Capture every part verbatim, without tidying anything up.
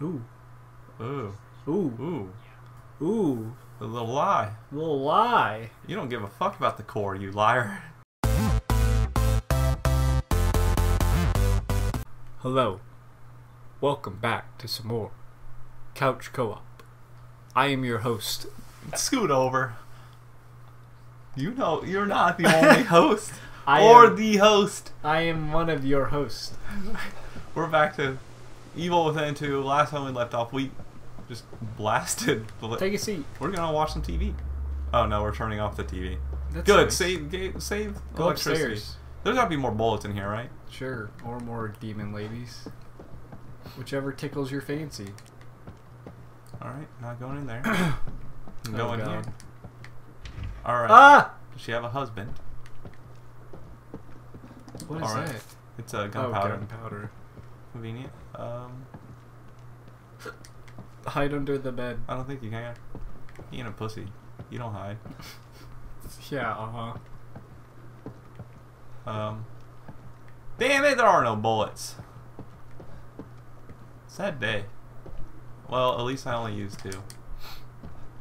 Ooh. Ooh. Ooh. Ooh. Ooh. A little lie. A little lie. You don't give a fuck about the core, you liar. Hello. Welcome back to some more Couch Co-op. I am your host. Scoot over. You know, you're not the only host. I or am, the host. I am one of your hosts. We're back to Evil Within two. Last time we left off, we just blasted. Take a seat. We're going to watch some T V. Oh, no, we're turning off the T V. That's good. Nice. Save, save, save Go electricity. Upstairs. There's got to be more bullets in here, right? Sure. Or more demon ladies. Whichever tickles your fancy. Alright, not going in there. I'm going oh, here. Alright. Ah! Does she have a husband? What is right. that? It's uh, gunpowder. Oh, gunpowder. Convenient. Um, hide under the bed. I don't think you can. You ain't a pussy. You don't hide. Yeah, uh-huh. Um, damn it, there are no bullets. Sad day. Well, at least I only used two.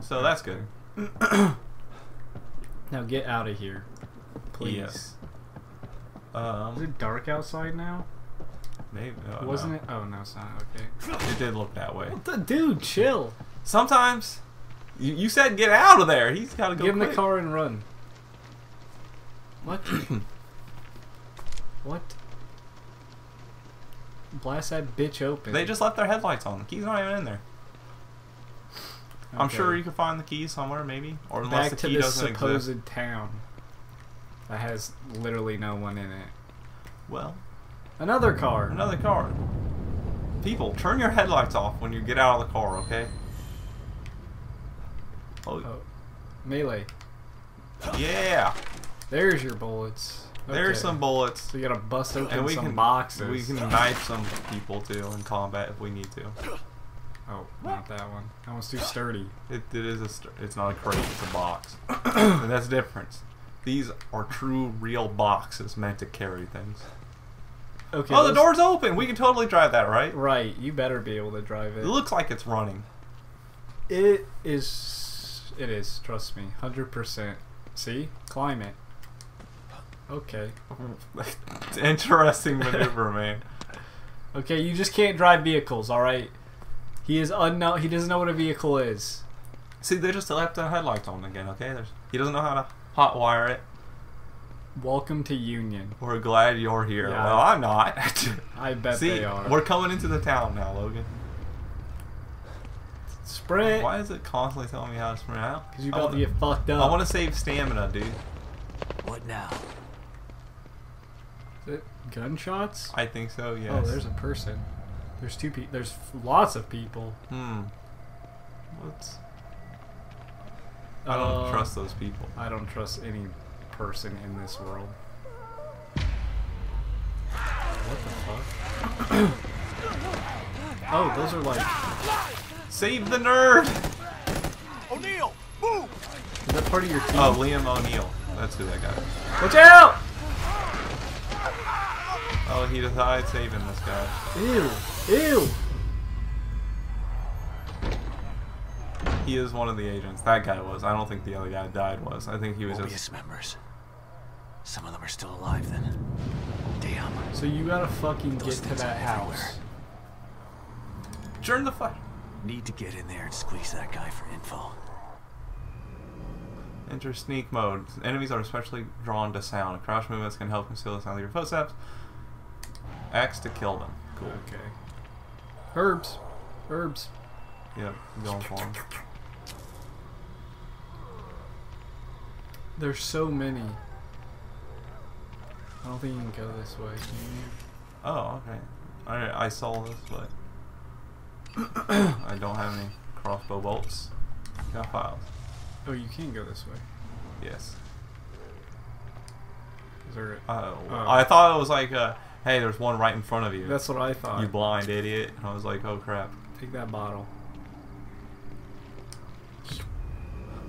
So that's good. Now get out of here, please. Yes. Um, Is it dark outside now? Maybe. Oh, Wasn't no. it? Oh no, it's not. Okay. It did look that way. What the dude? Chill. Sometimes. You, you said get out of there. He's got to go. Give him quick. the car and run. What? What? Blast that bitch open. They just left their headlights on. The key's not even in there. Okay. I'm sure you can find the key somewhere, maybe. Or unless Back the key to this doesn't supposed exist. town that has literally no one in it. Well, another car. Another car. People, turn your headlights off when you get out of the car, okay? Oh, oh. melee. Yeah. There's your bullets. Okay. There's some bullets. So you gotta bust open and we some can, boxes. We can knife some people too in combat if we need to. Oh, not that one. That one's too sturdy. It, it is a. Stu it's not a crate. It's a box. And that's the difference. These are true, real boxes meant to carry things. Okay. Oh, the door's open. We can totally drive that, right? Right. You better be able to drive it. It looks like it's running. It is. It is. Trust me, hundred percent. See, climb it. Okay. Interesting maneuver, man. Okay, you just can't drive vehicles, alright? He is unknown. He doesn't know what a vehicle is. See, they just left the headlights on again, okay? There's, he doesn't know how to hotwire it. Welcome to Union. We're glad you're here. Yeah. Well, I'm not. I bet See, they are. We're coming into the town now, Logan. Sprint! Why is it constantly telling me how to sprint out? Because you're about wanna, to get fucked up. I want to save stamina, dude. What now? Gunshots? I think so, yes. Oh, there's a person. There's two people. There's lots of people. Hmm. What's... I don't uh, trust those people. I don't trust any person in this world. What the fuck? Oh, those are like... Save the nerd! O'Neill, move! Is that part of your team? Oh, Liam O'Neill. That's who that guy is. Watch out! Oh, he decided saving this guy. Ew! Ew! He is one of the agents. That guy was. I don't think the other guy died was. I think he was Mobius just... members. Some of them are still alive then. Damn. So you gotta fucking Those get to that house. Turn the fire. Need to get in there and squeeze that guy for info. Enter sneak mode. Enemies are especially drawn to sound. Crouch movements can help conceal the sound of your footsteps. Axe to kill them. Cool. Okay. Herbs. Herbs. Yep. Going for them. There's so many. I don't think you can go this way. Can you? Oh, okay. I I saw this, but I don't have any crossbow bolts. Got files. Oh, you can go this way. Yes. Is there? A, uh, oh. I thought it was like a. Hey, there's one right in front of you. That's what I thought. You blind idiot. And I was like, oh crap. Take that bottle.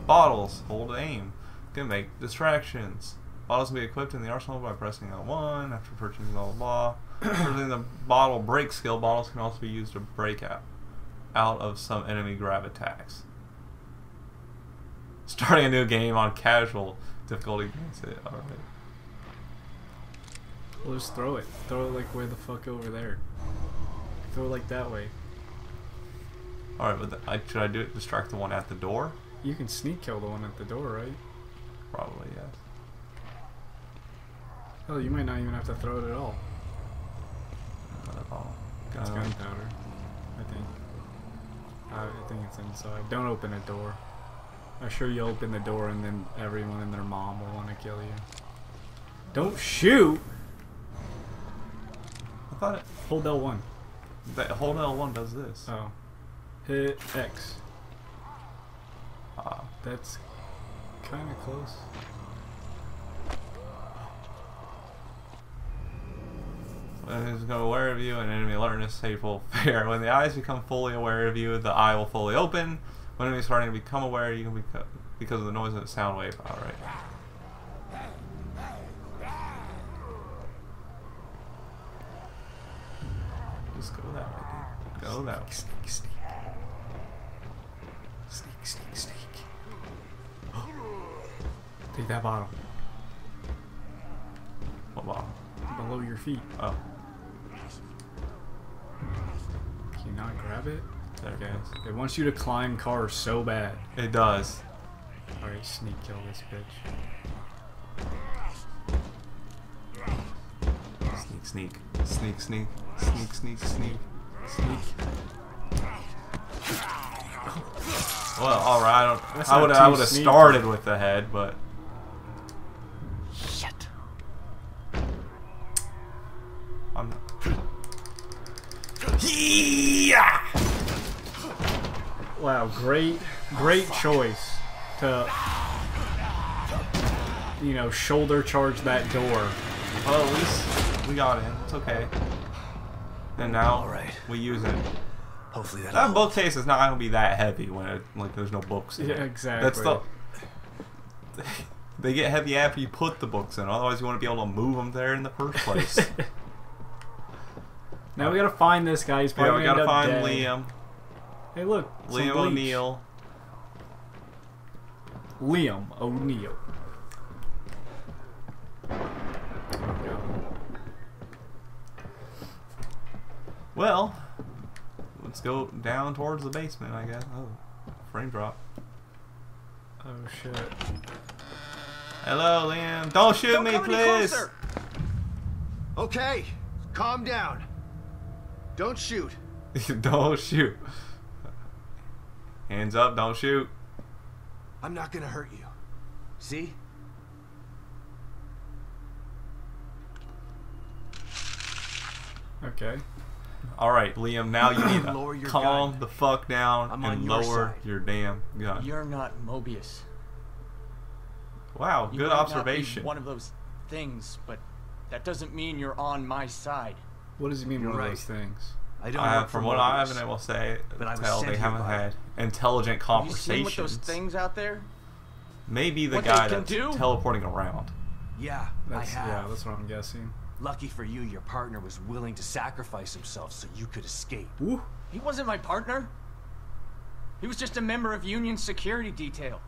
Bottles. Hold aim. Can make distractions. Bottles can be equipped in the arsenal by pressing L one after purchasing blah blah blah. Purchasing the bottle break skill. Bottles can also be used to break out. out of some enemy grab attacks. Starting a new game on casual difficulty grants it. Alright. Well, just throw it. Throw it like way the fuck over there. Throw it like that way. Alright, but the, I, should I do it? Distract the one at the door? You can sneak kill the one at the door, right? Probably, yes. Hell, you might not even have to throw it at all. Not at all. It's gunpowder, I think. I, I think it's inside. Don't open a door. I'm sure you open the door and then everyone and their mom will want to kill you. Don't shoot! I thought it... Hold L one. That, hold L one does this. Oh. Hit X. Ah. That's kind of close. It's become aware of you, and enemy alertness, hateful, fair. When the eyes become fully aware of you, the eye will fully open. When enemies starting to become aware, you can become because of the noise of the sound wave. All right. Just go that way, dude. Go that way. Sneak, sneak, sneak. Sneak, sneak, sneak. Take that bottom. What bottom? Below your feet. Oh. Can you not grab it? There okay. It, it wants you to climb cars so bad. It does. Alright, sneak kill this bitch. Sneak, sneak. Sneak, sneak. Sneak, sneak, sneak. Sneak. Well, alright. I would I would have started with the head, but... Shit. I'm not... Yeah! Wow, great, great choice to, you know, shoulder charge that door. Well, at least we got in. It's okay. And now all right. we use it. Hopefully that. That bookcase is not gonna be that heavy when it, like there's no books in it. Yeah, exactly. That's the. They get heavy after you put the books in. Otherwise, you want to be able to move them there in the first place. Now we gotta find this guy. He's probably yeah, we gotta find dead. Liam. Hey, look, Liam O'Neill. Liam O'Neill. Well, let's go down towards the basement, I guess. Oh, frame drop. Oh shit. Hello, Liam. Don't shoot Don't me, come please. Any closer. Okay, calm down. Don't shoot. Don't shoot. Hands up, don't shoot. I'm not gonna hurt you. See? Okay. Alright, Liam, now you need to calm gun. the fuck down I'm and your lower side. your damn gun. You're not Mobius. Wow, you good observation. Not be one of those things, but that doesn't mean you're on my side. What does it mean, you're one right. of those things? I don't I, from what Mobius, I haven't been able to say, tell they haven't had intelligent conversations. Have you seen what those things out there? Maybe the what guy that's do? teleporting around. Yeah, that's, I have. Yeah, that's what I'm guessing. Lucky for you, your partner was willing to sacrifice himself so you could escape. Woo. He wasn't my partner. He was just a member of Union Security Detail.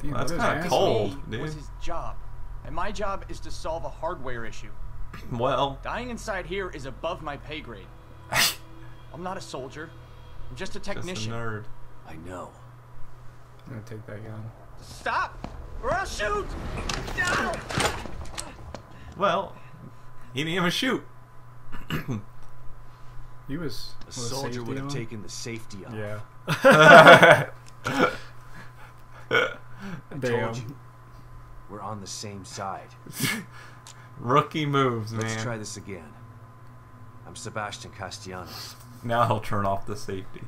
Dude, well, that's kind of cold, dude. That was his job, and my job is to solve a hardware issue. Well, dying inside here is above my pay grade. I'm not a soldier. I'm just a technician. Just a nerd. I know. I'm gonna take that gun. Stop! Or I'll shoot! No! Well, he didn't even shoot. He was. A soldier would have taken the safety off. Yeah. I told you, we're on the same side. Rookie moves, man. Let's try this again. I'm Sebastian Castellanos. Now he'll turn off the safety.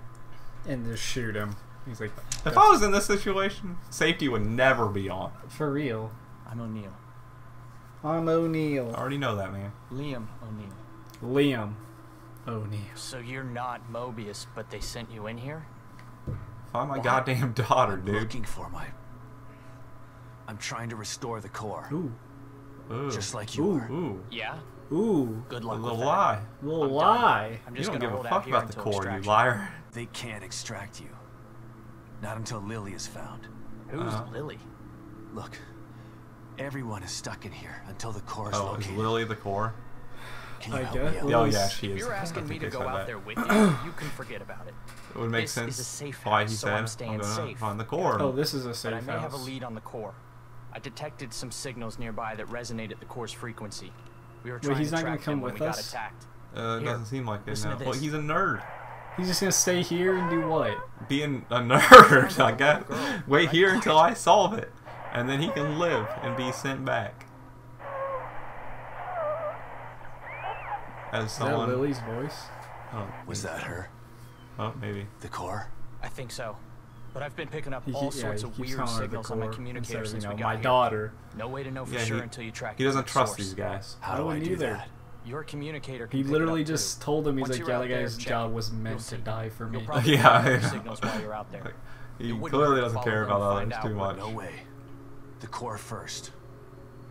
And just shoot him. He's like, if I was in this situation, safety would never be on. For real. I'm O'Neill. I'm O'Neill. I already know that, man. Liam O'Neill. Liam O'Neill. So you're not Mobius, but they sent you in here? Find my well, goddamn daughter, I'm dude. looking for my... I'm trying to restore the core. Ooh. Ooh. Just like you Ooh. Are. Ooh. Yeah? Ooh, good luck. A little lie. A little lie. I'm just you don't gonna give a fuck about the core, you liar. They can't extract you. Not until Lily is found. Who's uh, Lily? Look, everyone is stuck in here until the core is oh, located. Oh, is Lily the core? Can you I help guess. Me out? Oh yeah, she is. If you're asking me to go out that. There with you, you can forget about it. It would make this sense. Is a safe house, why he so said, I'm staying I'm gonna safe. Find the core. Oh, this is a safe house. But I may house. Have a lead on the core. I detected some signals nearby that resonate at the core's frequency. We were trying Wait, he's to not track gonna come with us? Uh, it doesn't seem like it now. Well, he's a nerd. He's just gonna stay here and do what? Being a nerd, I guess. Wait here until I solve it. And then he can live and be sent back. As Is someone... that Lily's voice? Oh, was that her? Oh, maybe. The core? I think so. But I've been picking up all he, sorts yeah, of weird signals on my communicator since you know, we got my here. Daughter. No way to know for yeah, sure he, until you track He doesn't the trust source. These guys. How do I, I do that? that? Your communicator can He literally just through. Told him he's Once like, yeah, the guy's job was meant to die for me. Yeah, yeah. Signals while you're out there. Like, he clearly doesn't care about others too much. No way. The core first.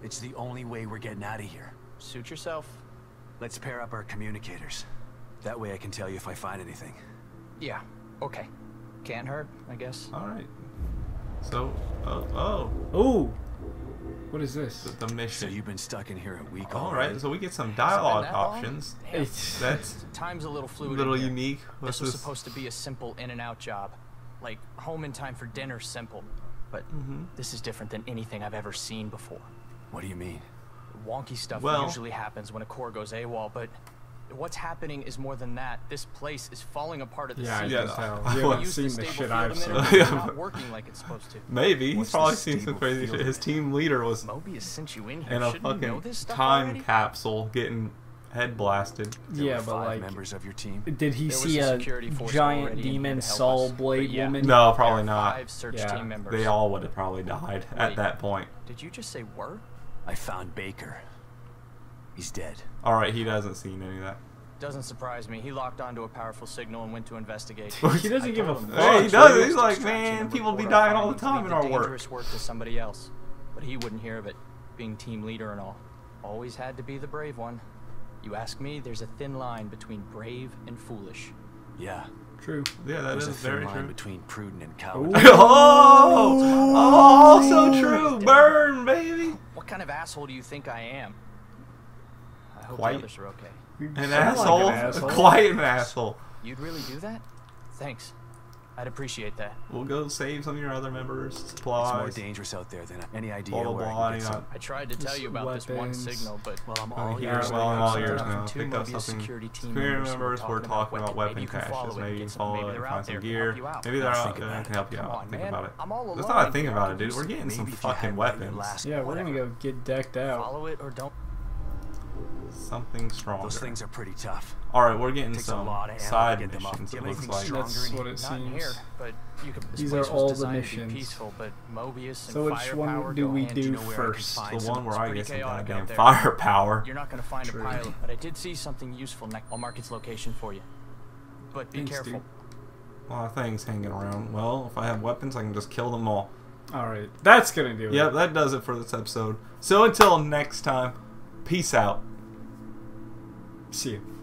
It's the only way we're getting out of here. Suit yourself. Let's pair up our communicators. That way I can tell you if I find anything. Yeah, okay. Can't hurt, I guess. Alright. So, oh, oh. Ooh! What is this? The, the mission. So you've been stuck in here a week. All right, so we get some dialogue options. It's that's time's a little fluid. A little unique. This was supposed to be a simple in and out job, like home in time for dinner, simple. But mm-hmm. this is different than anything I've ever seen before. What do you mean? Wonky stuff well, usually happens when a core goes AWOL, but what's happening is more than that. This place is falling apart at the seams. Yeah, yeah, yeah. I've seen the shit I've seen. It's not working like it's supposed to. Maybe he's probably seen some crazy shit. His team leader was Mobius sent you in here. In a fucking time capsule, getting head blasted. Yeah, but like, members of your team. Did he see a giant demon saw blade woman? No, probably not. Yeah, they all would have probably died at that point. Did you just say word? I found Baker. He's dead. All right, he doesn't see any of that. Doesn't surprise me. He locked onto a powerful signal and went to investigate. He doesn't give a fuck. Hey, he does. He's like, man, people be dying all the time in our work. Dangerous work to somebody else, but he wouldn't hear of it. Being team leader and all, always had to be the brave one. You ask me, there's a thin line between brave and foolish. Yeah. True. Yeah, that There's is a very line true. Between prudent and coward. Oh, oh, so true. Burn, baby. What kind of asshole do you think I am? I hope Quiet. The others are okay. An asshole? Like an asshole. Quiet an asshole. You'd really do that? Thanks. I'd appreciate that. We'll go save some of your other members. Supplies. It's more dangerous out there than any idea blah, blah, where blah, I, can get I tried to tell you about weapons. This one signal, but well, I'm all ears well, well, now. Two Mobius security team members were talking about weapon caches. Maybe you can follow it and find some gear. Maybe they're out there and can help you out. Think about it. That's not a thing about it, dude. We're getting some fucking weapons. Yeah, we're gonna go get decked out. Follow it or don't. Something stronger. Those things are pretty tough. All right, we're getting some side missions. It looks like that's what it seems. These are all the missions. So which one do we do first? The one where I get some goddamn firepower. You're not going to find a pilot, but I did see something useful. I'll mark its location for you. But be careful. A lot of things hanging around. Well, if I have weapons, I can just kill them all. All right, that's gonna do it. Yep, that does it for this episode. So until next time, peace out. See you.